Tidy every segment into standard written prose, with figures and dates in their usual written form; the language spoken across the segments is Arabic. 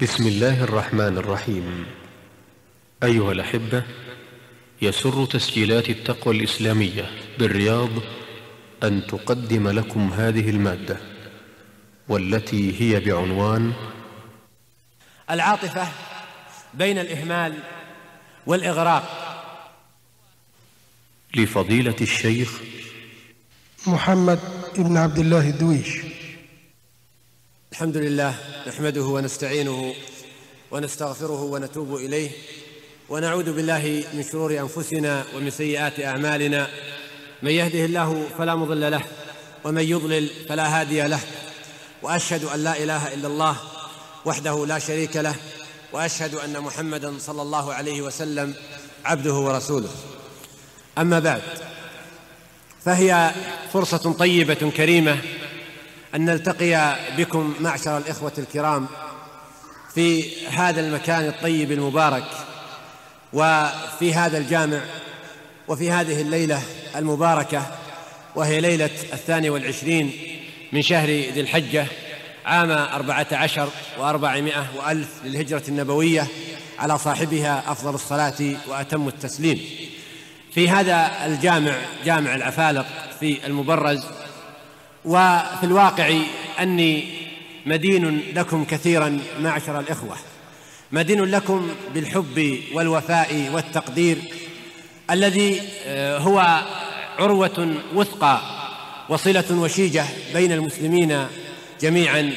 بسم الله الرحمن الرحيم. أيها الأحبة، يسر تسجيلات التقوى الإسلامية بالرياض أن تقدم لكم هذه المادة، والتي هي بعنوان العاطفة بين الإهمال والإغراق، لفضيلة الشيخ محمد بن عبد الله الدويش. الحمد لله، نحمده ونستعينه ونستغفره ونتوب إليه، ونعوذ بالله من شرور أنفسنا ومن سيئات أعمالنا، من يهده الله فلا مضل له، ومن يضلل فلا هادي له، وأشهد أن لا إله إلا الله وحده لا شريك له، وأشهد أن محمدًا صلى الله عليه وسلم عبده ورسوله. أما بعد، فهي فرصة طيبة كريمة أن نلتقي بكم معشر الإخوة الكرام في هذا المكان الطيب المبارك، وفي هذا الجامع، وفي هذه الليلة المباركة، وهي ليلة 22 من شهر ذي الحجة عام 14 و400 وألف للهجرة النبوية، على صاحبها أفضل الصلاة وأتم التسليم، في هذا الجامع، جامع العفالق في المبرز. وفي الواقع أني مدين لكم كثيرا معشر الإخوة، مدين لكم بالحب والوفاء والتقدير الذي هو عروة وثقى وصلة وشيجة بين المسلمين جميعا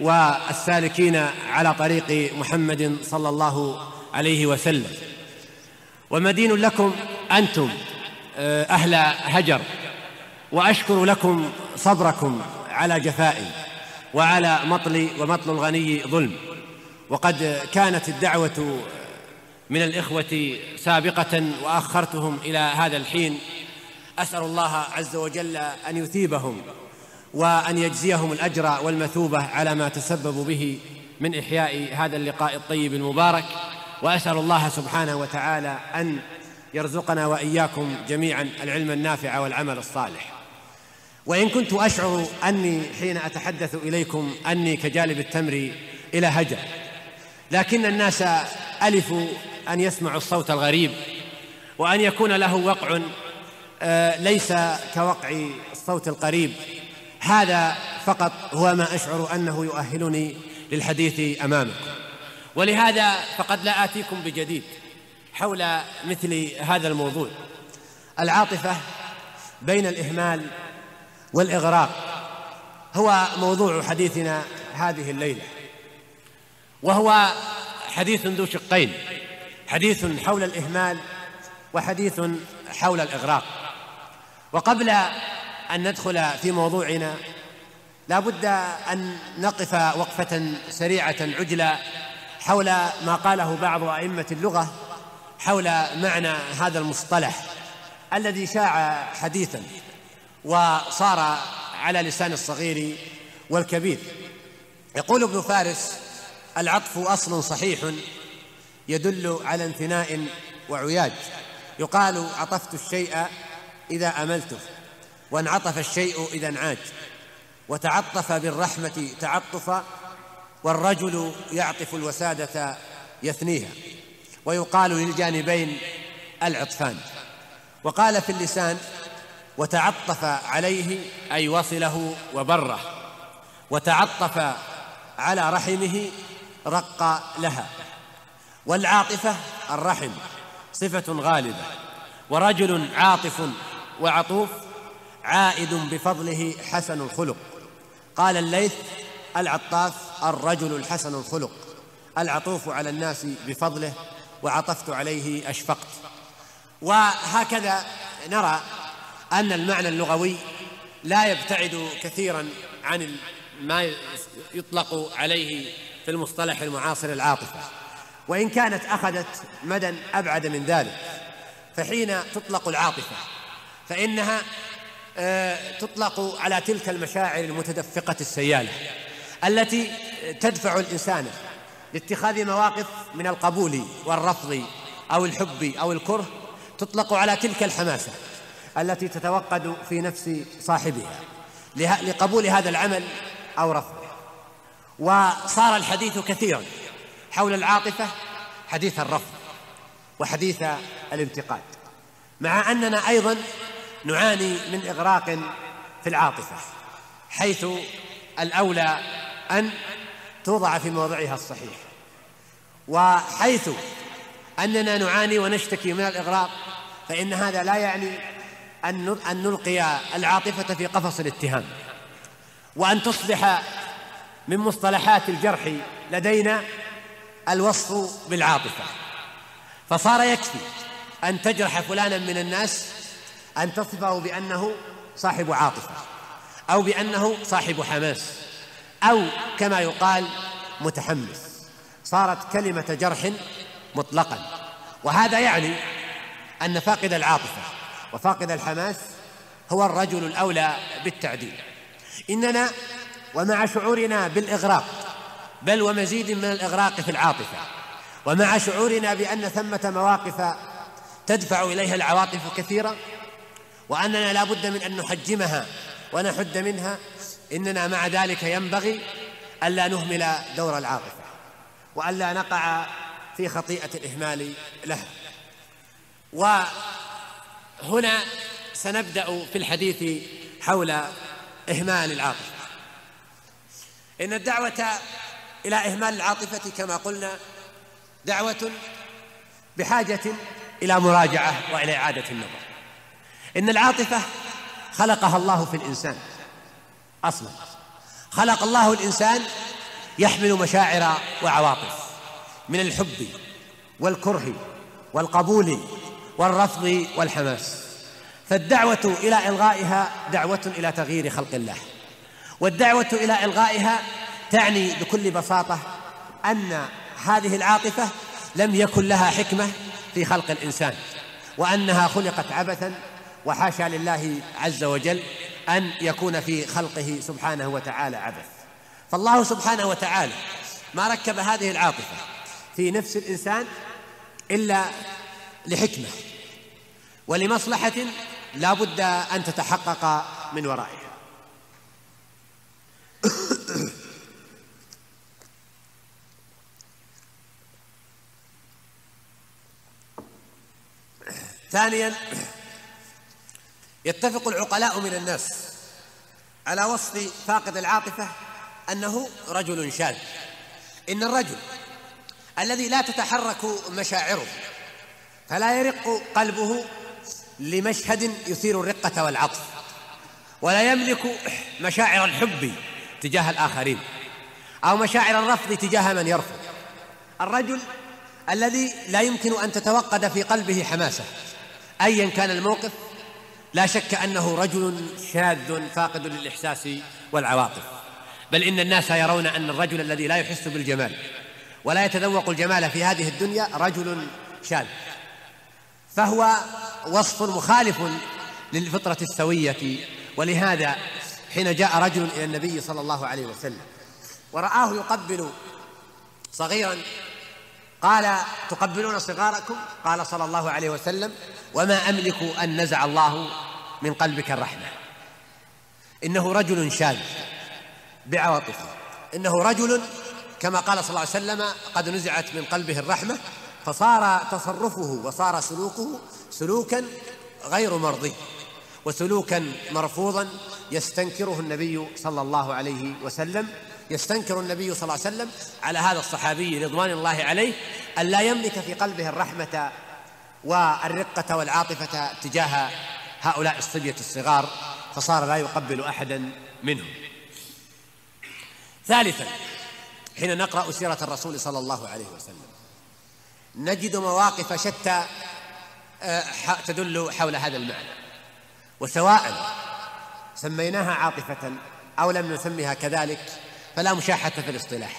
والسالكين على طريق محمد صلى الله عليه وسلم، ومدين لكم أنتم أهل هجر، وأشكر لكم صبركم على جفائي وعلى مطلي ومطل الغني ظلم. وقد كانت الدعوة من الإخوة سابقة وأخرتهم إلى هذا الحين، أسأل الله عز وجل أن يثيبهم وأن يجزيهم الأجر والمثوبة على ما تسببوا به من إحياء هذا اللقاء الطيب المبارك، وأسأل الله سبحانه وتعالى أن يرزقنا وإياكم جميعا العلم النافع والعمل الصالح. وإن كنت أشعر أني حين أتحدث إليكم أني كجالب التمر إلى هجر، لكن الناس ألفوا أن يسمعوا الصوت الغريب، وأن يكون له وقع ليس كوقع الصوت القريب. هذا فقط هو ما أشعر أنه يؤهلني للحديث أمامكم، ولهذا فقد لا آتيكم بجديد حول مثل هذا الموضوع، العاطفة بين الإهمال والإغراق، هو موضوع حديثنا هذه الليلة، وهو حديث ذو شقين، حديث حول الإهمال وحديث حول الإغراق. وقبل أن ندخل في موضوعنا، لا بد أن نقف وقفة سريعة عجلة حول ما قاله بعض أئمة اللغة حول معنى هذا المصطلح الذي شاع حديثا وصار على لسان الصغير والكبير. يقول ابن فارس: العطف أصل صحيح يدل على انثناء وعياج، يقال عطفت الشيء إذا أملته، وانعطف الشيء إذا انعاج، وتعطف بالرحمة تعطفا، والرجل يعطف الوسادة يثنيها، ويقال للجانبين العطفان. وقال في اللسان: وتعطف عليه أي وصله وبره، وتعطف على رحمه رق لها. والعاطفة الرحم، صفة غالبة، ورجل عاطف وعطوف، عائد بفضله حسن الخلق. قال الليث: العطاف الرجل الحسن الخلق، العطوف على الناس بفضله، وعطفت عليه أشفقت. وهكذا نرى أن المعنى اللغوي لا يبتعد كثيرا عن ما يطلق عليه في المصطلح المعاصر العاطفة، وإن كانت أخذت مدى أبعد من ذلك. فحين تطلق العاطفة فإنها تطلق على تلك المشاعر المتدفقة السيالة التي تدفع الإنسان لاتخاذ مواقف من القبول والرفض أو الحب أو الكره، تطلق على تلك الحماسة التي تتوقد في نفس صاحبها لقبول هذا العمل أو رفضه. وصار الحديث كثيرا حول العاطفة حديث الرفض وحديث الانتقاد، مع أننا أيضا نعاني من إغراق في العاطفة، حيث الأولى أن توضع في موضعها الصحيح، وحيث أننا نعاني ونشتكي من الإغراق فإن هذا لا يعني أن نلقي العاطفة في قفص الاتهام، وأن تصبح من مصطلحات الجرح لدينا الوصف بالعاطفة، فصار يكفي أن تجرح فلانا من الناس أن تصفه بأنه صاحب عاطفة أو بأنه صاحب حماس أو كما يقال متحمس، صارت كلمة جرح مطلقا، وهذا يعني أن فاقد العاطفة وفاقد الحماس هو الرجل الأولى بالتعديل. إننا ومع شعورنا بالإغراق بل ومزيد من الإغراق في العاطفة، ومع شعورنا بأن ثمة مواقف تدفع إليها العواطف كثيرة وأننا لا بد من أن نحجمها ونحد منها، إننا مع ذلك ينبغي ألا نهمل دور العاطفة وألا نقع في خطيئة الإهمال لها. وهنا سنبدأ في الحديث حول إهمال العاطفة. إن الدعوة إلى إهمال العاطفة كما قلنا دعوة بحاجة إلى مراجعة وإلى إعادة النظر. إن العاطفة خلقها الله في الإنسان أصلا، خلق الله الإنسان يحمل مشاعر وعواطف من الحب والكره والقبول والرفض والحماس، فالدعوة إلى إلغائها دعوة إلى تغيير خلق الله، والدعوة إلى إلغائها تعني بكل بساطة أن هذه العاطفة لم يكن لها حكمة في خلق الإنسان، وأنها خلقت عبثا، وحاشا لله عز وجل أن يكون في خلقه سبحانه وتعالى عبث. فالله سبحانه وتعالى ما ركب هذه العاطفة في نفس الإنسان إلا لحكمة ولمصلحة لا بد أن تتحقق من ورائها. ثانيا، يتفق العقلاء من الناس على وصف فاقد العاطفة أنه رجل شاذ. إن الرجل الذي لا تتحرك مشاعره فلا يرق قلبه لمشهد يثير الرقة والعطف، ولا يملك مشاعر الحب تجاه الآخرين أو مشاعر الرفض تجاه من يرفض. الرجل الذي لا يمكن أن تتوقد في قلبه حماسة أيا كان الموقف لا شك أنه رجل شاذ فاقد للإحساس والعواطف، بل إن الناس يرون أن الرجل الذي لا يحس بالجمال ولا يتذوق الجمال في هذه الدنيا رجل شاذ، فهو وصف مخالف للفطرة السوية. ولهذا حين جاء رجل إلى النبي صلى الله عليه وسلم ورآه يقبل صغيرا قال تقبلون صغاركم؟ قال صلى الله عليه وسلم وما أملك أن نزع الله من قلبك الرحمة. إنه رجل شاذ بعواطفه، إنه رجل كما قال صلى الله عليه وسلم قد نزعت من قلبه الرحمة، فصار تصرفه وصار سلوكه سلوكا غير مرضي وسلوكا مرفوضا يستنكره النبي صلى الله عليه وسلم. يستنكر النبي صلى الله عليه وسلم على هذا الصحابي رضوان الله عليه أن لا يملك في قلبه الرحمة والرقة والعاطفة تجاه هؤلاء الصبية الصغار، فصار لا يقبل أحدا منهم. ثالثا، حين نقرأ سيرة الرسول صلى الله عليه وسلم نجد مواقف شتى تدل حول هذا المعنى، وسواء سميناها عاطفة أو لم نسميها كذلك فلا مشاحة في الاصطلاح،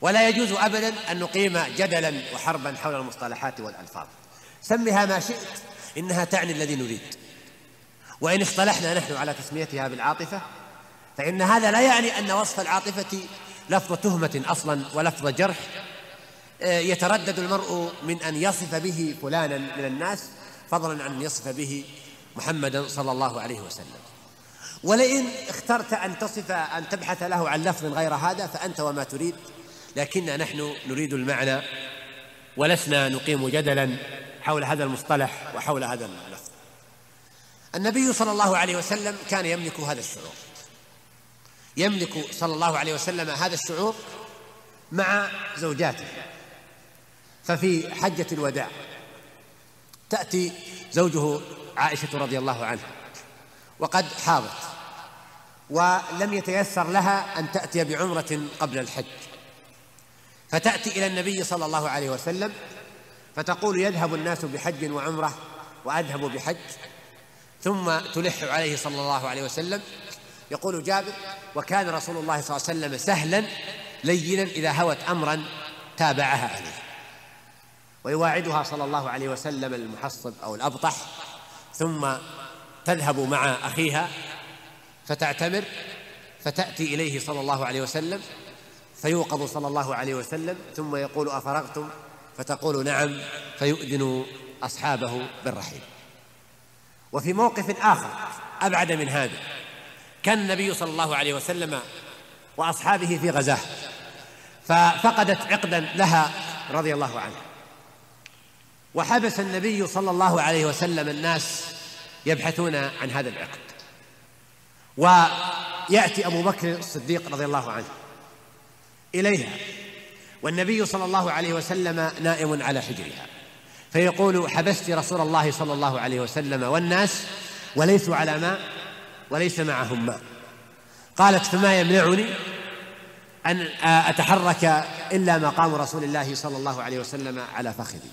ولا يجوز أبدا أن نقيم جدلا وحربا حول المصطلحات والألفاظ. سمها ما شئت إنها تعني الذي نريد، وإن اصطلحنا نحن على تسميتها بالعاطفة فإن هذا لا يعني أن وصف العاطفة لفظ تهمة أصلا ولفظ جرح يتردد المرء من أن يصف به فلانا من الناس فضلا عن أن يصف به محمدا صلى الله عليه وسلم. ولئن اخترت أن تبحث له عن لفظ غير هذا فأنت وما تريد، لكننا نحن نريد المعنى ولسنا نقيم جدلا حول هذا المصطلح وحول هذا اللفظ. النبي صلى الله عليه وسلم كان يملك هذا الشعور، يملك صلى الله عليه وسلم هذا الشعور مع زوجاته. ففي حجة الوداع تأتي زوجه عائشة رضي الله عنها وقد حاضت، ولم يتيسر لها أن تأتي بعمرة قبل الحج، فتأتي إلى النبي صلى الله عليه وسلم فتقول: يذهب الناس بحج وعمرة وأذهب بحج. ثم تلح عليه صلى الله عليه وسلم. يقول جابر: وكان رسول الله صلى الله عليه وسلم سهلا لينا إذا هوت أمرا تابعها عليه. ويواعدها صلى الله عليه وسلم المحصب أو الأبطح، ثم تذهب مع أخيها فتعتمر، فتأتي إليه صلى الله عليه وسلم فيوقظ صلى الله عليه وسلم، ثم يقول: أفرغتم؟ فتقول: نعم، فيؤذن أصحابه بالرحيل. وفي موقف آخر أبعد من هذا، كان النبي صلى الله عليه وسلم وأصحابه في غزاة، ففقدت عقدا لها رضي الله عنه، وحبس النبي صلى الله عليه وسلم الناس يبحثون عن هذا العقد. ويأتي أبو بكر الصديق رضي الله عنه إليها، والنبي صلى الله عليه وسلم نائم على حجرها، فيقول: حبست رسول الله صلى الله عليه وسلم والناس وليسوا على ماء وليس معهم ماء. قالت: فما يمنعني أن أتحرك إلا مقام رسول الله صلى الله عليه وسلم على فخذي.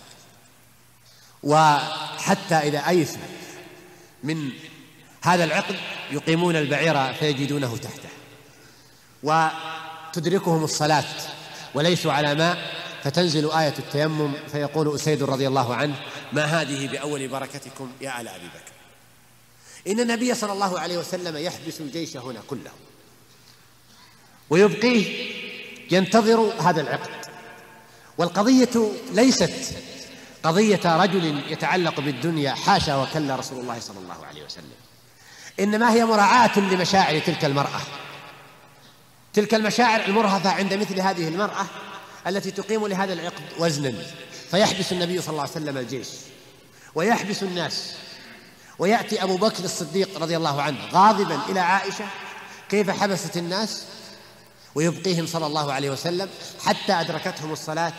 وحتى إذا أيسوا من هذا العقد يقيمون البعير فيجدونه تحته، وتدركهم الصلاة وليسوا على ماء، فتنزل آية التيمم فيقول أسيد رضي الله عنه: ما هذه بأول بركتكم يا آل أبي بكر. إن النبي صلى الله عليه وسلم يحبس الجيش هنا كله ويبقيه ينتظر هذا العقد. والقضية ليست قضية رجل يتعلق بالدنيا، حاشا وكلا رسول الله صلى الله عليه وسلم، إنما هي مراعاة لمشاعر تلك المرأة، تلك المشاعر المرهفة عند مثل هذه المرأة التي تقيم لهذا العقد وزنا. فيحبس النبي صلى الله عليه وسلم الجيش ويحبس الناس، ويأتي أبو بكر الصديق رضي الله عنه غاضبا إلى عائشة كيف حبست الناس، ويبقيهم صلى الله عليه وسلم حتى أدركتهم الصلاة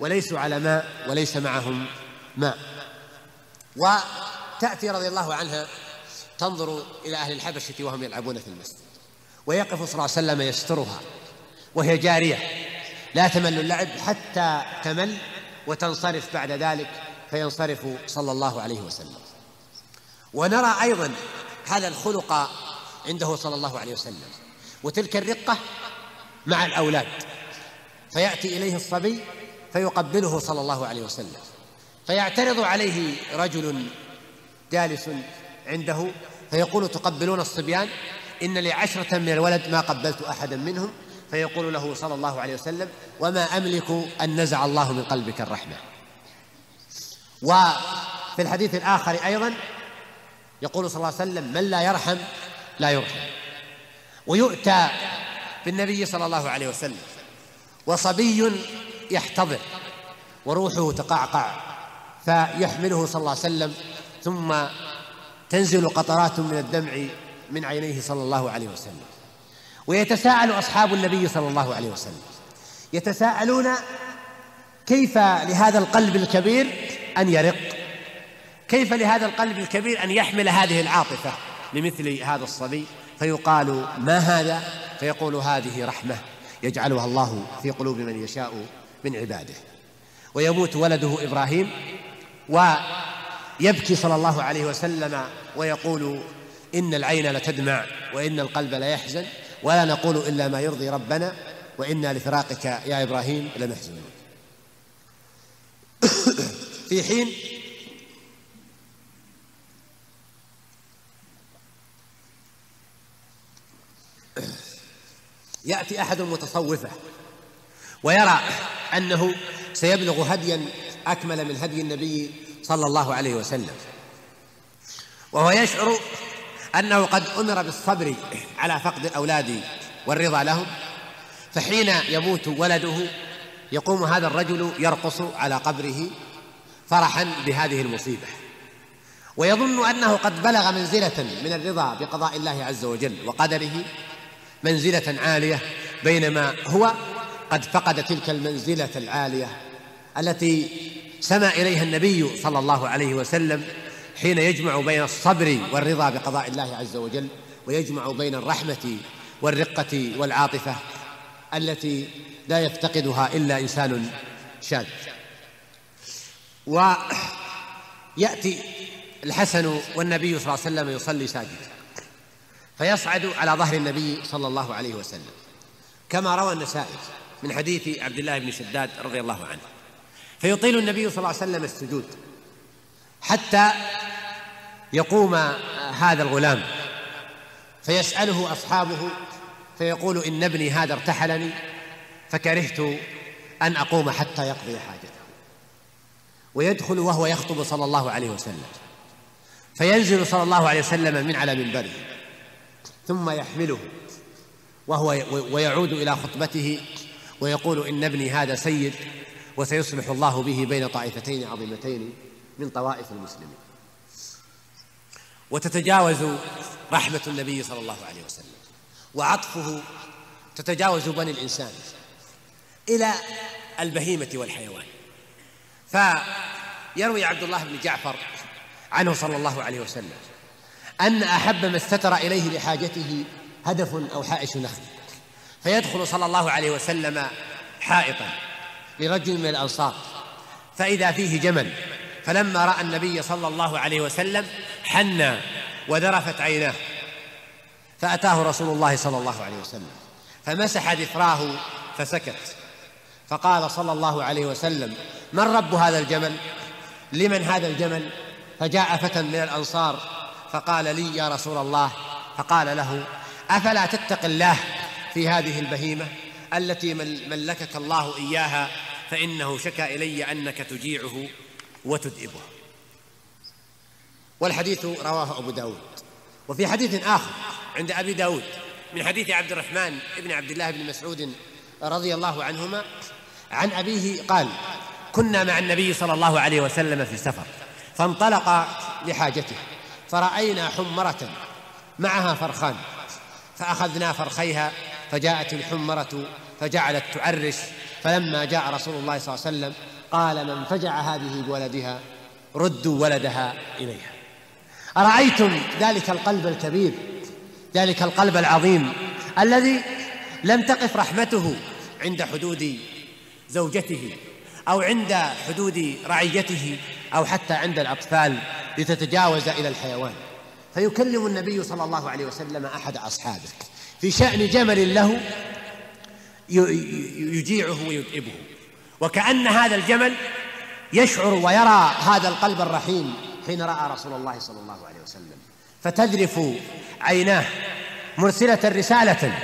وليسوا على ماء وليس معهم ماء. وتأتي رضي الله عنها تنظر إلى أهل الحبشة وهم يلعبون في المسجد، ويقف صلى الله عليه وسلم يسترها وهي جارية لا تمل اللعب حتى تمل وتنصرف بعد ذلك، فينصرف صلى الله عليه وسلم. ونرى أيضا هذا الخلق عنده صلى الله عليه وسلم وتلك الرقة مع الأولاد. فيأتي إليه الصبي فيقبله صلى الله عليه وسلم، فيعترض عليه رجل جالس عنده فيقول: تقبلون الصبيان؟ إن لعشرة من الولد ما قبلت أحدا منهم. فيقول له صلى الله عليه وسلم: وما أملك أن نزع الله من قلبك الرحمة. وفي الحديث الآخر أيضا يقول صلى الله عليه وسلم: من لا يرحم لا يرحم. ويؤتى بالنبي صلى الله عليه وسلم وصبي يحتضر وروحه تقعقع، فيحمله صلى الله عليه وسلم، ثم تنزل قطرات من الدمع من عينيه صلى الله عليه وسلم. ويتساءل أصحاب النبي صلى الله عليه وسلم، يتساءلون: كيف لهذا القلب الكبير أن يرق؟ كيف لهذا القلب الكبير أن يحمل هذه العاطفة لمثل هذا الصبي؟ فيقال: ما هذا؟ فيقول: هذه رحمة يجعلها الله في قلوب من يشاء من عباده. ويموت ولده إبراهيم ويبكي صلى الله عليه وسلم ويقول: إن العين لتدمع وإن القلب لا يحزن ولا نقول إلا ما يرضي ربنا وإنا لفراقك يا إبراهيم لمحزنون. في حين يأتي أحد المتصوفة ويرى أنه سيبلغ هديا أكمل من هدي النبي صلى الله عليه وسلم، وهو يشعر أنه قد أمر بالصبر على فقد الأولاد والرضا لهم، فحين يموت ولده يقوم هذا الرجل يرقص على قبره فرحا بهذه المصيبة، ويظن أنه قد بلغ منزلة من الرضا بقضاء الله عز وجل وقدره، منزلة عالية، بينما هو قد فقد تلك المنزلة العالية التي سمى إليها النبي صلى الله عليه وسلم حين يجمع بين الصبر والرضا بقضاء الله عز وجل، ويجمع بين الرحمة والرقة والعاطفة التي لا يفتقدها إلا إنسان شاذ. ويأتي الحسن والنبي صلى الله عليه وسلم يصلي ساجدا فيصعد على ظهر النبي صلى الله عليه وسلم، كما روى النسائي من حديث عبد الله بن شداد رضي الله عنه، فيطيل النبي صلى الله عليه وسلم السجود حتى يقوم هذا الغلام فيسأله أصحابه فيقول إن ابني هذا ارتحلني فكرهت أن أقوم حتى يقضي حاجته، ويدخل وهو يخطب صلى الله عليه وسلم، فينزل صلى الله عليه وسلم من على منبره ثم يحمله وهو ويعود إلى خطبته ويقول إن ابني هذا سيد وسيصلح الله به بين طائفتين عظيمتين من طوائف المسلمين. وتتجاوز رحمة النبي صلى الله عليه وسلم وعطفه تتجاوز بني الإنسان إلى البهيمة والحيوان، فيروي عبد الله بن جعفر عنه صلى الله عليه وسلم أن أحب ما استتر إليه لحاجته هدف أو حائش نخل، فيدخل صلى الله عليه وسلم حائطا لرجل من الأنصار فإذا فيه جمل، فلما رأى النبي صلى الله عليه وسلم حنى وذرفت عيناه، فأتاه رسول الله صلى الله عليه وسلم فمسح ذفراه فسكت، فقال صلى الله عليه وسلم من رب هذا الجمل؟ لمن هذا الجمل؟ فجاء فتى من الأنصار فقال لي يا رسول الله، فقال له أفلا تتقي الله في هذه البهيمة التي ملكك الله إياها، فإنه شكى إلي أنك تجيعه وتدئبه. والحديث رواه أبو داود. وفي حديث آخر عند أبي داود من حديث عبد الرحمن ابن عبد الله بن مسعود رضي الله عنهما عن أبيه قال كنا مع النبي صلى الله عليه وسلم في سفر فانطلق لحاجته فرأينا حمرة معها فرخان فأخذنا فرخيها فجاءت الحمرة فجعلت تعرش، فلما جاء رسول الله صلى الله عليه وسلم قال من فجع هذه بولدها ردوا ولدها إليها. أرأيتم ذلك القلب الكبير، ذلك القلب العظيم الذي لم تقف رحمته عند حدود زوجته أو عند حدود رعيته أو حتى عند الأطفال لتتجاوز إلى الحيوان. فيكلم النبي صلى الله عليه وسلم أحد أصحابه في شأن جمل له يجيعه ويدئبه، وكأن هذا الجمل يشعر ويرى هذا القلب الرحيم حين رأى رسول الله صلى الله عليه وسلم، فتذرف عيناه مرسلة رسالة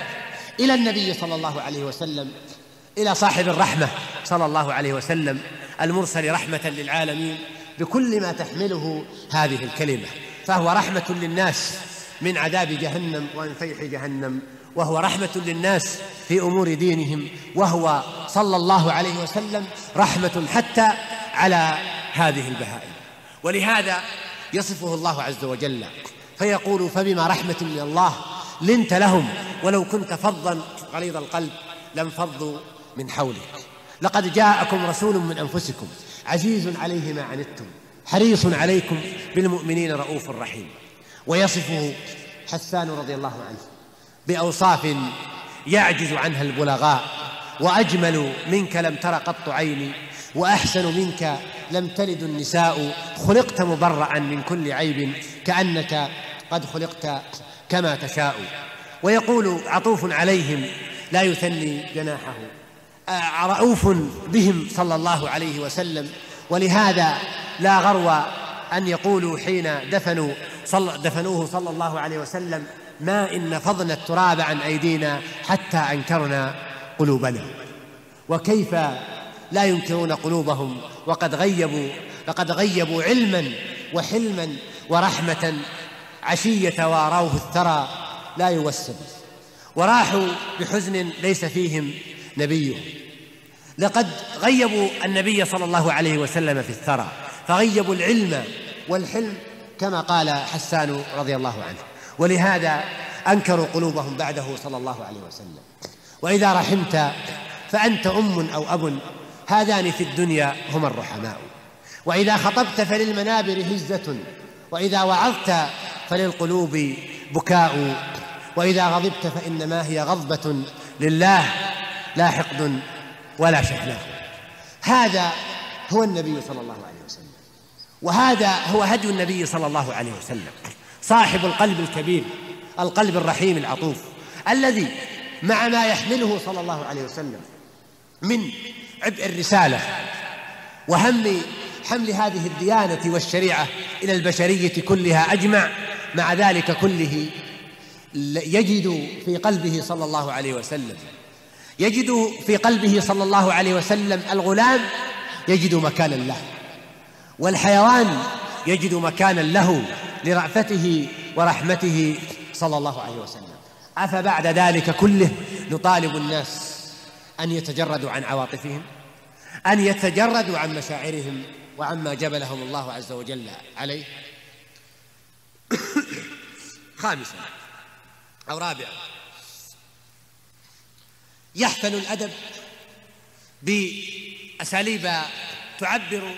إلى النبي صلى الله عليه وسلم، إلى صاحب الرحمة صلى الله عليه وسلم المرسل رحمة للعالمين بكل ما تحمله هذه الكلمة، فهو رحمة للناس من عذاب جهنم ومن فيح جهنم، وهو رحمة للناس في أمور دينهم، وهو صلى الله عليه وسلم رحمة حتى على هذه البهائم. ولهذا يصفه الله عز وجل فيقول فبما رحمة من الله لنت لهم ولو كنت فظا غليظ القلب لانفضوا من حولك، لقد جاءكم رسول من أنفسكم عزيز عليه ما عنتم حريص عليكم بالمؤمنين رؤوف رحيم. ويصفه حسان رضي الله عنه بأوصاف يعجز عنها البلغاء، وأجمل منك لم تر قط عيني وأحسن منك لم تلد النساء، خلقت مبرعا من كل عيب كأنك قد خلقت كما تشاء. ويقول عطوف عليهم لا يثني جناحه، رؤوف بهم صلى الله عليه وسلم. ولهذا لا غرو أن يقولوا حين دفنوه صلى الله عليه وسلم ما إن فضنا التراب عن أيدينا حتى أنكرنا قلوبنا، وكيف لا ينكرون قلوبهم وقد غيبوا، لقد غيبوا علما وحلما ورحمة عشية واروه الثرى لا يوسد. وراحوا بحزن ليس فيهم نبيهم. لقد غيبوا النبي صلى الله عليه وسلم في الثرى، فغيبوا العلم والحلم كما قال حسان رضي الله عنه، ولهذا أنكروا قلوبهم بعده صلى الله عليه وسلم. وإذا رحمت فأنت أم أو أب، هذان في الدنيا هما الرحماء. وإذا خطبت فللمنابر هزة، وإذا وعظت فللقلوب بكاء، وإذا غضبت فإنما هي غضبة لله لا حقد ولا شحنة. هذا هو النبي صلى الله عليه وسلم، وهذا هو هدي النبي صلى الله عليه وسلم، صاحب القلب الكبير، القلب الرحيم العطوف، الذي مع ما يحمله صلى الله عليه وسلم من عبء الرسالة وهم حمل هذه الديانة والشريعة إلى البشرية كلها أجمع، مع ذلك كله يجد في قلبه صلى الله عليه وسلم الغلام يجد مكانا له، والحيوان يجد مكانا له لرأفته ورحمته صلى الله عليه وسلم. أفبعد ذلك كله نطالب الناس أن يتجردوا عن عواطفهم، أن يتجردوا عن مشاعرهم وعما جبلهم الله عز وجل عليه؟ خامسا أو رابعا، يحفل الأدب بأساليب تعبر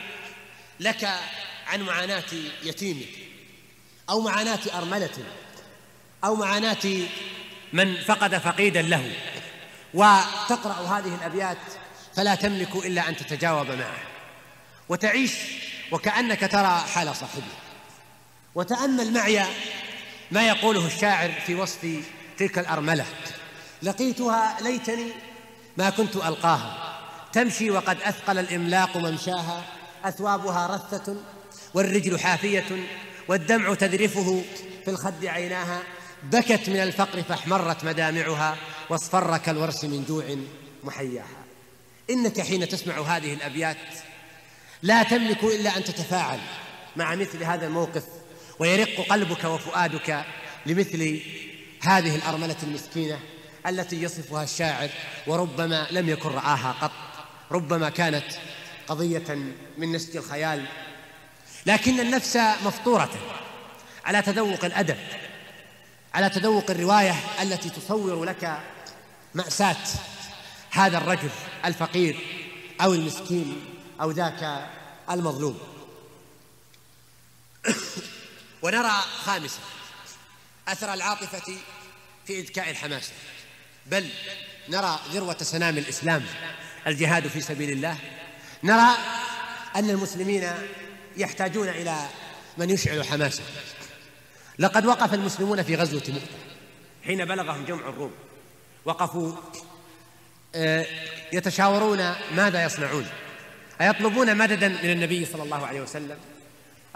لك عن معاناة يتيمك أو معاناة أرملة أو معاناة من فقد فقيدا له، وتقرأ هذه الأبيات فلا تملك إلا أن تتجاوب معه وتعيش وكأنك ترى حال صاحبه. وتأمل معي ما يقوله الشاعر في وصف تلك الأرملة: لقيتها ليتني ما كنت ألقاها، تمشي وقد أثقل الإملاق ممشاها، أثوابها رثة والرجل حافية والدمع تذرفه في الخد عيناها، بكت من الفقر فاحمرت مدامعها، واصفر كالورس من جوع محياها. إنك حين تسمع هذه الأبيات لا تملك إلا أن تتفاعل مع مثل هذا الموقف، ويرق قلبك وفؤادك لمثل هذه الأرملة المسكينة التي يصفها الشاعر، وربما لم يكن رآها قط، ربما كانت قضية من نسج الخيال. لكن النفس مفطورة على تذوق الأدب، على تذوق الرواية التي تصور لك مأساة هذا الرجل الفقير أو المسكين أو ذاك المظلوم. ونرى خامسا أثر العاطفة في إذكاء الحماسة، بل نرى ذروة سنام الإسلام الجهاد في سبيل الله. نرى أن المسلمين يحتاجون إلى من يشعل حماسة. لقد وقف المسلمون في غزوة مؤتة حين بلغهم جمع الروم، وقفوا يتشاورون ماذا يصنعون، أيطلبون مددا من النبي صلى الله عليه وسلم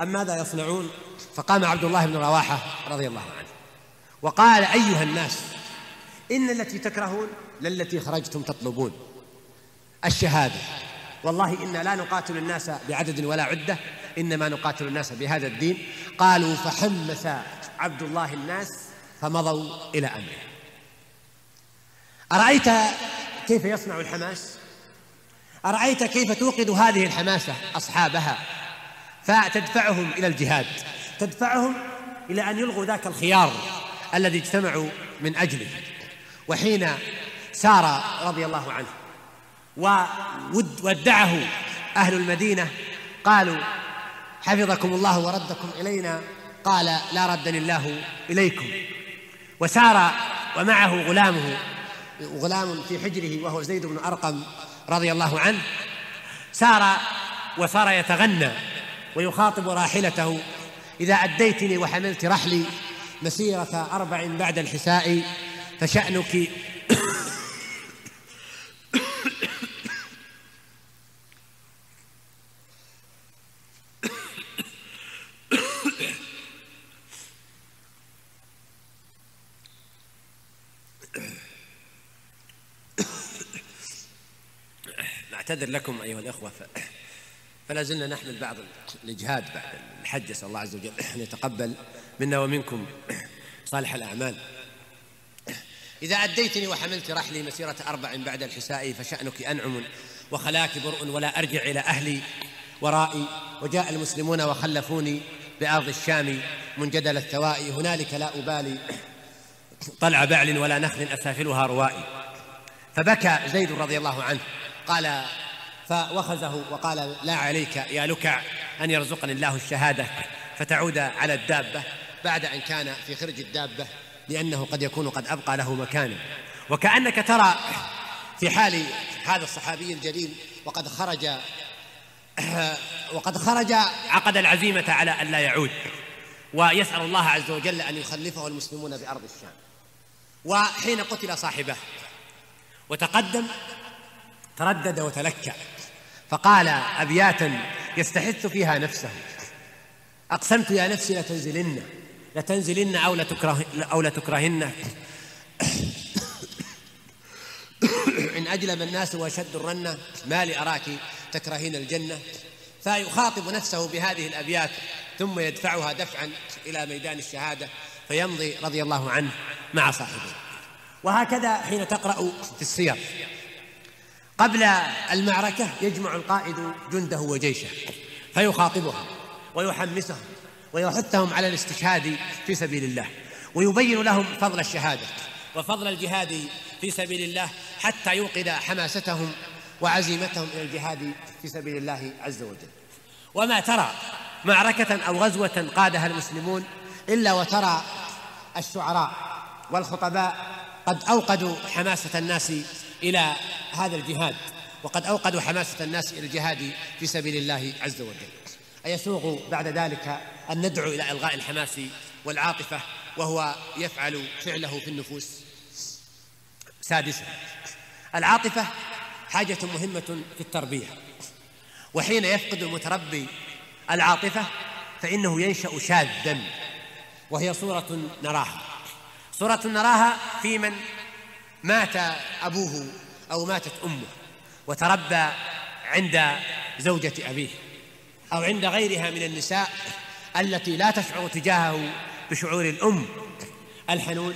أم ماذا يصنعون؟ فقام عبد الله بن رواحة رضي الله عنه وقال: أيها الناس، إن التي تكرهون للتي خرجتم تطلبون الشهادة، والله إنا لا نقاتل الناس بعدد ولا عدة، إنما نقاتل الناس بهذا الدين. قالوا: فحمس عبد الله الناس فمضوا إلى أمره. أرأيت كيف يصنع الحماس؟ أرأيت كيف توقد هذه الحماسة أصحابها فتدفعهم إلى الجهاد، تدفعهم إلى أن يلغوا ذاك الخيار الذي اجتمعوا من أجله. وحين سار رضي الله عنه وودعه أهل المدينة قالوا: حفظكم الله وردكم إلينا. قال: لا ردني الله إليكم. وسار ومعه غلام في حجره وهو زيد بن أرقم رضي الله عنه، وصار يتغنى ويخاطب راحلته: إذا أديتني وحملت رحلي مسيرة 4 بعد الحساء أعتذر لكم أيها الأخوة، فلا زلنا نحمل بعض الإجهاد بعد الحج، أسأل الله عز وجل أن يتقبل منا ومنكم صالح الأعمال. إذا أديتني وحملت رحلي مسيرة 4 بعد الحساء فشأنك أنعم وخلاك برء ولا أرجع إلى أهلي ورائي. وجاء المسلمون وخلفوني بأرض الشام منجدل الثوائي، هنالك لا أبالي طلع بعل ولا نخل أسافلها روائي. فبكى زيد رضي الله عنه قال فوخزه وقال لا عليك يا لكع أن يرزقني الله الشهادة فتعود على الدابة بعد أن كان في خرج الدابة، لأنه قد يكون قد أبقى له مكانا. وكأنك ترى في حال هذا الصحابي الجليل وقد خرج عقد العزيمة على أن لا يعود، ويسأل الله عز وجل أن يخلفه المسلمون بأرض الشام. وحين قتل صاحبه وتقدم تردد وتلكأ فقال أبياتا يستحث فيها نفسه: أقسمت يا نفسي لتنزلن أو لتكرهن إن أجلب الناس وأشد الرنة ما لأراك تكرهين الجنة. فيخاطب نفسه بهذه الأبيات ثم يدفعها دفعا إلى ميدان الشهادة فيمضي رضي الله عنه مع صاحبه. وهكذا حين تقرأ في السير قبل المعركة يجمع القائد جنده وجيشه فيخاطبهم ويحمسهم ويحثهم على الاستشهاد في سبيل الله، ويبين لهم فضل الشهادة وفضل الجهاد في سبيل الله حتى يوقد حماستهم وعزيمتهم إلى الجهاد في سبيل الله عز وجل. وما ترى معركة أو غزوة قادها المسلمون إلا وترى الشعراء والخطباء قد أوقدوا حماسة الناس إلى هذا الجهاد، وقد أوقدوا حماسة الناس إلى الجهاد في سبيل الله عز وجل. أيسوغ بعد ذلك أن ندعو إلى إلغاء الحماس والعاطفة وهو يفعل فعله في النفوس؟ سادسا، العاطفة حاجة مهمة في التربية، وحين يفقد المتربي العاطفة فإنه ينشأ شاذا، وهي صورة نراها في من مات أبوه أو ماتت أمه وتربى عند زوجة أبيه أو عند غيرها من النساء التي لا تشعر تجاهه بشعور الأم الحنون.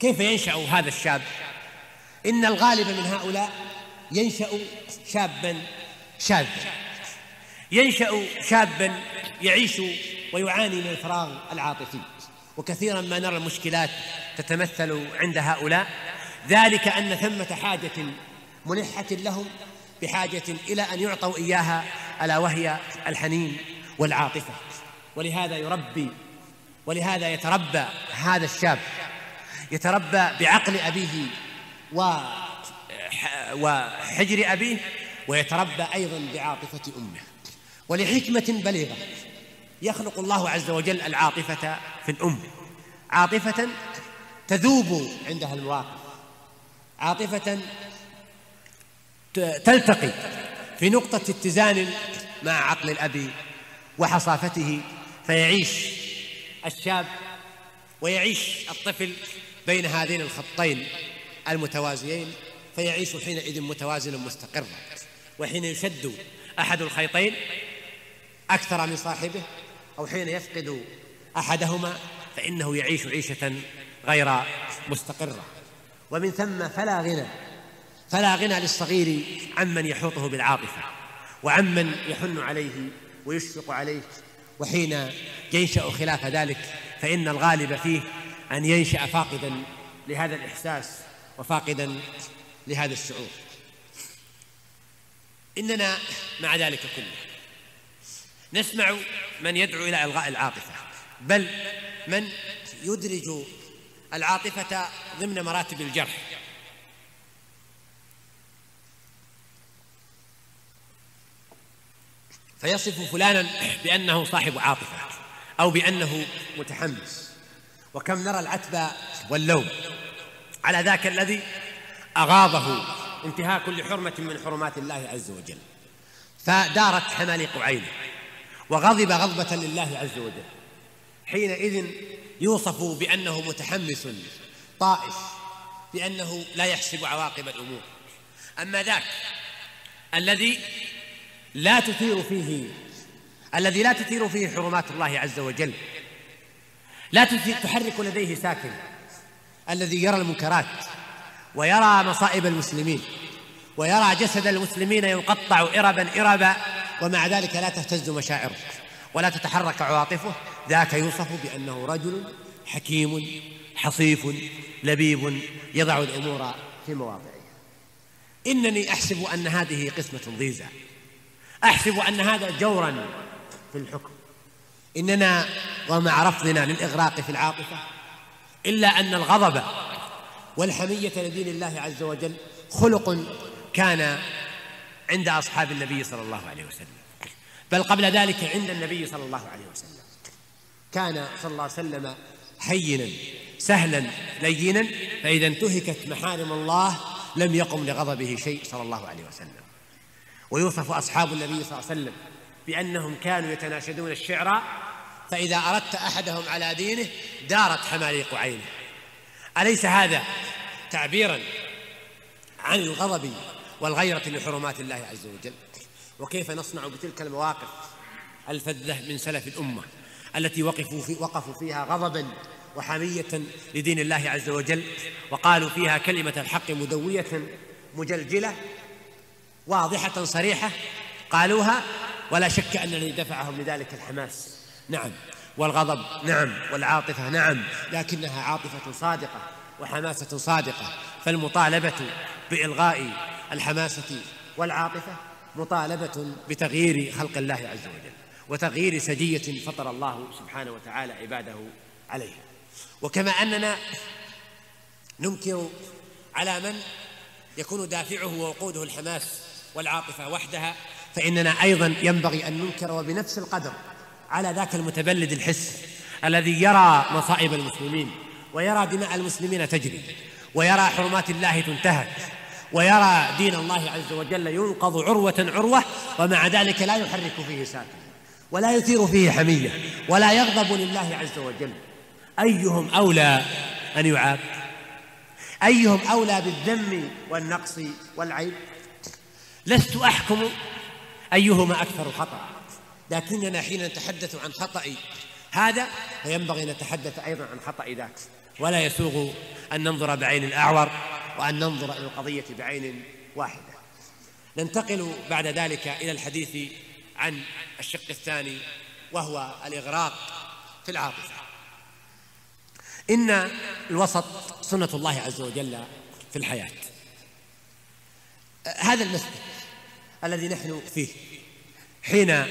كيف ينشأ هذا الشاب؟ إن الغالب من هؤلاء ينشأ شابا شاذا، ينشأ شابا يعيش ويعاني من الفراغ العاطفي. وكثيرا ما نرى المشكلات تتمثل عند هؤلاء، ذلك أن ثمة حاجة ملحة لهم بحاجة إلى أن يعطوا إياها، ألا وهي الحنين والعاطفة. ولهذا يتربى هذا الشاب، يتربى بعقل أبيه وحجر أبيه، ويتربى أيضا بعاطفة أمه. ولحكمة بليغة يخلق الله عز وجل العاطفة في الأم، عاطفة تذوب عندها المواقف، عاطفة تلتقي في نقطة اتزان مع عقل الأب وحصافته، فيعيش الشاب ويعيش الطفل بين هذين الخطين المتوازيين، فيعيش حينئذ متوازنا مستقرا. وحين يشد أحد الخيطين أكثر من صاحبه أو حين يفقد أحدهما فإنه يعيش عيشة غير مستقرة. ومن ثم فلا غنى للصغير عمن يحوطه بالعاطفة وعمن يحن عليه ويشفق عليه. وحين ينشأ خلاف ذلك فإن الغالب فيه أن ينشأ فاقدا لهذا الإحساس وفاقدا لهذا الشعور. إننا مع ذلك كله نسمع من يدعو إلى إلغاء العاطفة، بل من يدرج العاطفة ضمن مراتب الجرح. فيصف فلانا بأنه صاحب عاطفة أو بأنه متحمس. وكم نرى العتب واللوم على ذاك الذي أغاظه انتهاك كل حرمة من حرمات الله عز وجل، فدارت حمالق عينه وغضب غضبة لله عز وجل. حينئذ يوصف بأنه متحمس طائش، بأنه لا يحسب عواقب الأمور. أما ذاك الذي لا تثير فيه حرمات الله عز وجل، لا تحرك لديه ساكن، الذي يرى المنكرات ويرى مصائب المسلمين ويرى جسد المسلمين يقطع إربا إربا ومع ذلك لا تهتز مشاعره ولا تتحرك عواطفه، ذاك يوصف بأنه رجل حكيم حصيف لبيب يضع الأمور في مواضعها. إنني أحسب أن هذه قسمة ضيزة، أحسب أن هذا جورا في الحكم. إننا ومع رفضنا للإغراق في العاطفة إلا أن الغضب والحمية لدين الله عز وجل خلق كان عند أصحاب النبي صلى الله عليه وسلم، بل قبل ذلك عند النبي صلى الله عليه وسلم. كان صلى الله عليه وسلم هينا سهلا لينا، فإذا انتهكت محارم الله لم يقم لغضبه شيء صلى الله عليه وسلم. ويوصف أصحاب النبي صلى الله عليه وسلم بأنهم كانوا يتناشدون الشعر، فإذا أردت أحدهم على دينه دارت حماليق عينه. أليس هذا تعبيرا عن الغضب والغيرة لحرمات الله عز وجل؟ وكيف نصنع بتلك المواقف الفذة من سلف الأمة التي وقفوا فيها غضبا وحمية لدين الله عز وجل، وقالوا فيها كلمة الحق مدوية مجلجلة واضحة صريحة قالوها، ولا شك أنني دفعهم لذلك الحماس، نعم، والغضب، نعم، والعاطفة، نعم، لكنها عاطفة صادقة وحماسة صادقة. فالمطالبة بإلغاء الحماسة والعاطفة مطالبة بتغيير خلق الله عز وجل وتغيير سجية فطر الله سبحانه وتعالى عباده عليها. وكما أننا ننكر على من يكون دافعه ووقوده الحماس والعاطفة وحدها، فإننا أيضا ينبغي أن ننكر وبنفس القدر على ذاك المتبلد الحس الذي يرى مصائب المسلمين ويرى دماء المسلمين تجري ويرى حرمات الله تنتهك ويرى دين الله عز وجل ينقض عروة عروة، ومع ذلك لا يحرك فيه ساكن ولا يثير فيه حمية ولا يغضب لله عز وجل. أيهم أولى أن يعاب؟ أيهم أولى بالذم والنقص والعيب؟ لست أحكم أيهما أكثر خطأ، لكننا حين نتحدث عن خطأ هذا فينبغي أن نتحدث أيضا عن خطأ ذاك، ولا يسوغ أن ننظر بعين الأعور وأن ننظر إلى القضية بعين واحدة. ننتقل بعد ذلك إلى الحديث عن الشق الثاني وهو الإغراق في العاطفة. إن الوسط سنة الله عز وجل في الحياة. هذا المسجد الذي نحن فيه حين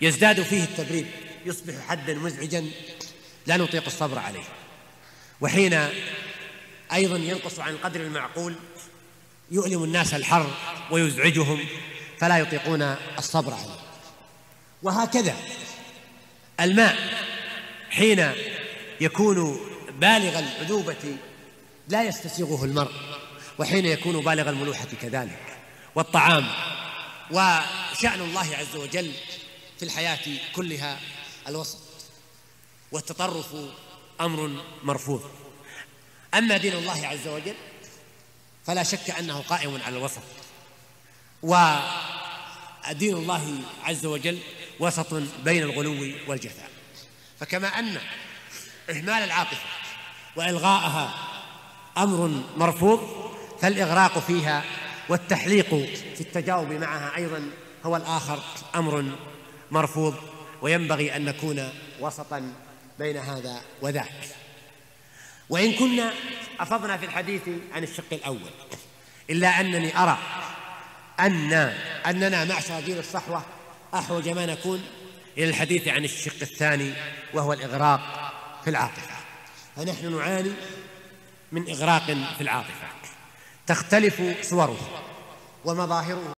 يزداد فيه التبريد يصبح حدا مزعجا لا نطيق الصبر عليه، وحين أيضا ينقص عن القدر المعقول يؤلم الناس الحر ويزعجهم فلا يطيقون الصبر عليه. وهكذا الماء حين يكون بالغ العذوبة لا يستسيغه المرء، وحين يكون بالغ الملوحة كذلك، والطعام، وشأن الله عز وجل في الحياة كلها الوسط. والتطرف أمر مرفوض، أما دين الله عز وجل فلا شك أنه قائم على الوسط، ودين الله عز وجل وسط بين الغلو والجفاء. فكما أن إهمال العاطفة وإلغاءها أمر مرفوض، فالإغراق فيها والتحليق في التجاوب معها أيضا هو الآخر أمر مرفوض، وينبغي أن نكون وسطا بين هذا وذاك. وإن كنا أفضنا في الحديث عن الشق الأول، إلا أنني أرى أننا معشر جيل الصحوة أحوج ما نكون إلى الحديث عن الشق الثاني وهو الإغراق في العاطفة. فنحن نعاني من إغراق في العاطفة تختلف صوره ومظاهره.